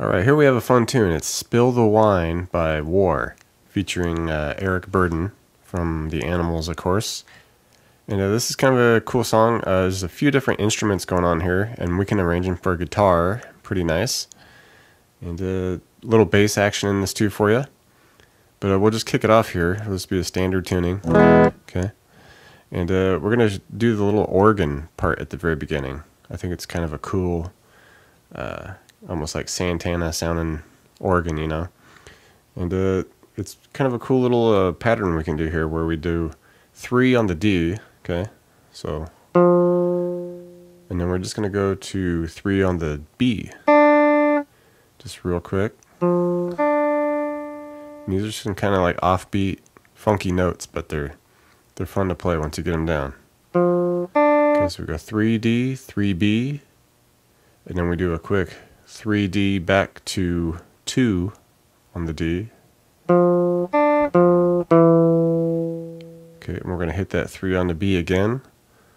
Alright, here we have a fun tune. It's Spill the Wine by War, featuring Eric Burdon from The Animals, of course. And this is kind of a cool song. There's a few different instruments going on here, and we can arrange them for guitar. Pretty nice. And a little bass action in this too for you. But we'll just kick it off here. It'll just be a standard tuning. Okay. And we're going to do the little organ part at the very beginning. I think it's kind of a cool... almost like Santana sounding organ, you know. And it's kind of a cool little pattern we can do here where we do 3 on the D, okay? So, and then we're just going to go to 3 on the B, just real quick. And these are some kind of like offbeat, funky notes, but they're fun to play once you get them down. Okay, so we go 3D, 3B, and then we do a quick 3D back to 2 on the D. Okay, and we're going to hit that 3 on the B again.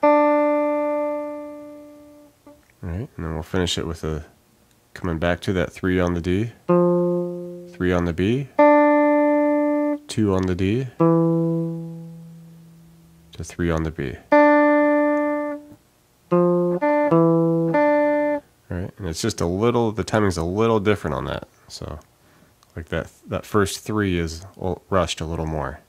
Alright, and then we'll finish it with a coming back to that 3 on the D, 3 on the B, 2 on the D, to 3 on the B. And it's just a little, the timing's a little different on that. So, like that first 3 is rushed a little more.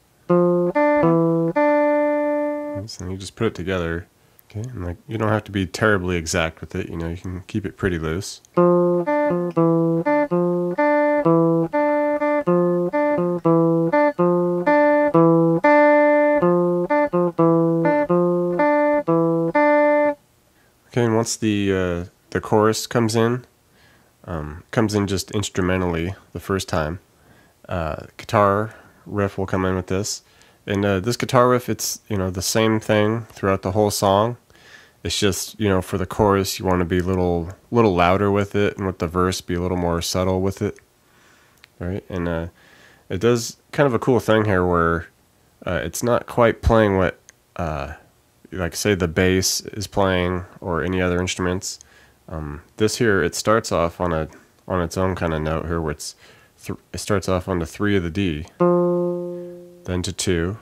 So you just put it together. Okay, and like you don't have to be terribly exact with it. You know, you can keep it pretty loose. Okay, and once the chorus comes in just instrumentally the first time. Guitar riff will come in with this, and this guitar riff, it's, you know, the same thing throughout the whole song. It's just, you know, for the chorus you want to be a little louder with it, and with the verse be a little more subtle with it. All right, and it does kind of a cool thing here where it's not quite playing what like say the bass is playing or any other instruments. This here, it starts off on its own kind of note here, where it starts off on the 3 of the D, then to 2,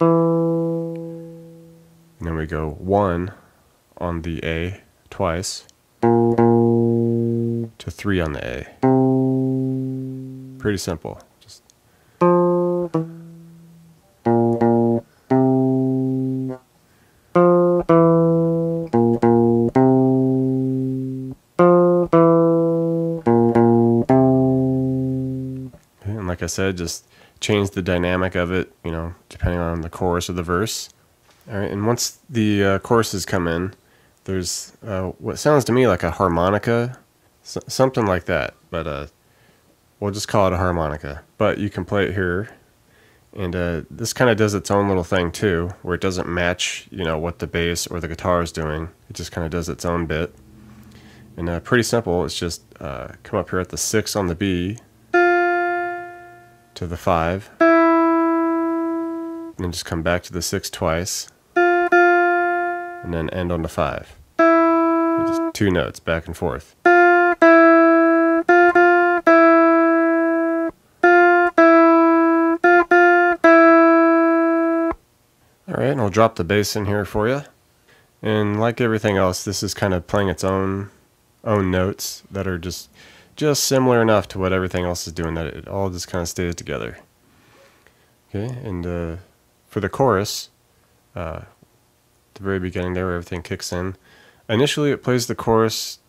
and then we go 1 on the A twice, to 3 on the A. Pretty simple. Just. Like I said, just change the dynamic of it, you know, depending on the chorus or the verse. All right, and once the choruses come in, there's what sounds to me like a harmonica, something like that, but we'll just call it a harmonica. But you can play it here, and this kind of does its own little thing too, where it doesn't match, you know, what the bass or the guitar is doing. It just kind of does its own bit, and pretty simple. It's just come up here at the 6 on the B, to the 5, and then just come back to the 6 twice, and then end on the 5. Just 2 notes back and forth. Alright, and I'll drop the bass in here for you. And like everything else, this is kind of playing its own notes that are just similar enough to what everything else is doing that it all just kind of stays together. Okay, and for the chorus, at the very beginning there where everything kicks in, initially it plays the chorus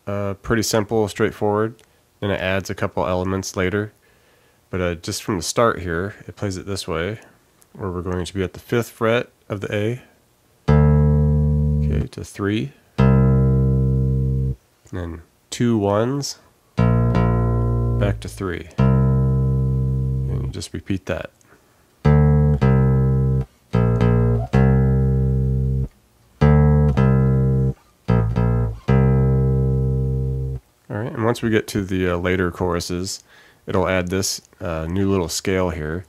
pretty simple, straightforward, then it adds a couple elements later. But just from the start here, it plays it this way, where we're going to be at the 5th fret of the A, okay, to 3, and then 2 ones, back to 3, and you just repeat that. Alright, and once we get to the later choruses, it'll add this new little scale here,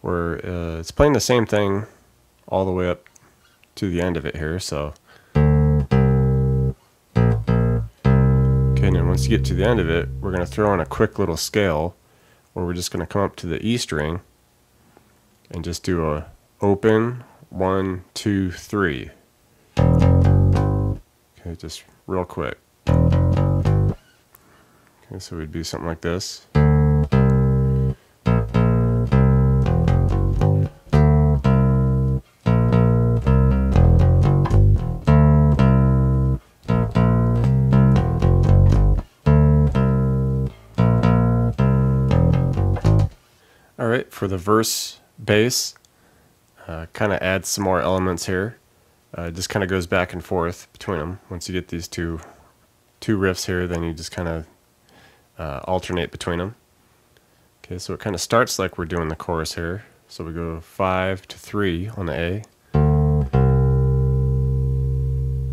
where it's playing the same thing all the way up to the end of it here, so... opinion. Once you get to the end of it, we're going to throw in a quick little scale where we're just going to come up to the E string and just do a open 1, 2, 3. Okay, just real quick. Okay, so we'd do something like this. Alright, for the verse bass, kind of add some more elements here. It just kind of goes back and forth between them. Once you get these two riffs here, then you just kind of alternate between them. Okay, so it kind of starts like we're doing the chorus here. So we go 5 to 3 on the A.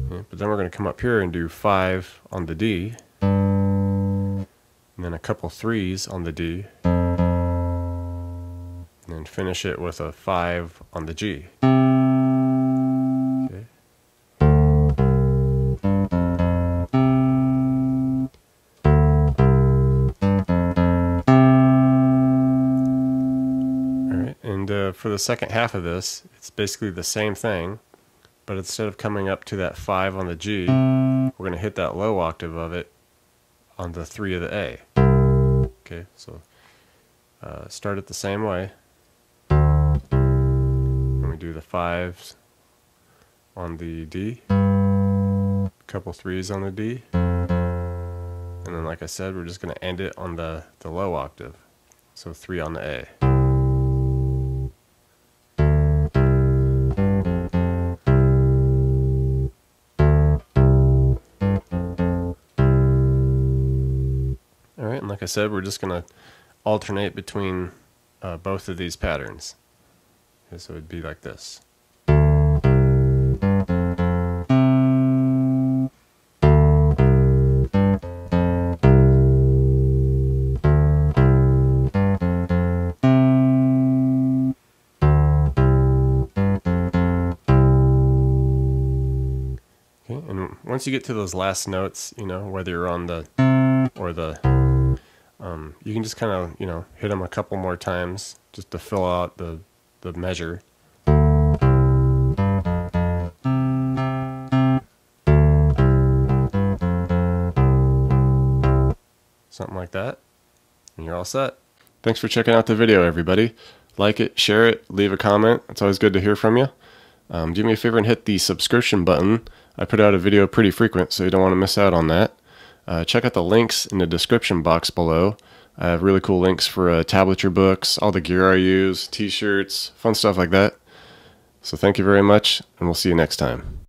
Okay, but then we're going to come up here and do 5 on the D. And then a couple 3s on the D. And finish it with a 5 on the G. Okay. Alright, and for the second half of this, it's basically the same thing, but instead of coming up to that 5 on the G, we're going to hit that low octave of it on the 3 of the A. Okay, so start it the same way. Do the 5s on the D, a couple 3s on the D, and then like I said, we're just going to end it on the low octave, so 3 on the A. Alright, and like I said, we're just going to alternate between both of these patterns. So it would be like this. Okay, and once you get to those last notes, you know, whether you're on the or the you can just kind of, you know, hit them a couple more times just to fill out the measure. Something like that. And you're all set. Thanks for checking out the video, everybody. Like it, share it, leave a comment. It's always good to hear from you. Do me a favor and hit the subscription button. I put out a video pretty frequent, so you don't want to miss out on that. Check out the links in the description box below. I have really cool links for tablature books, all the gear I use, t-shirts, fun stuff like that. So thank you very much, and we'll see you next time.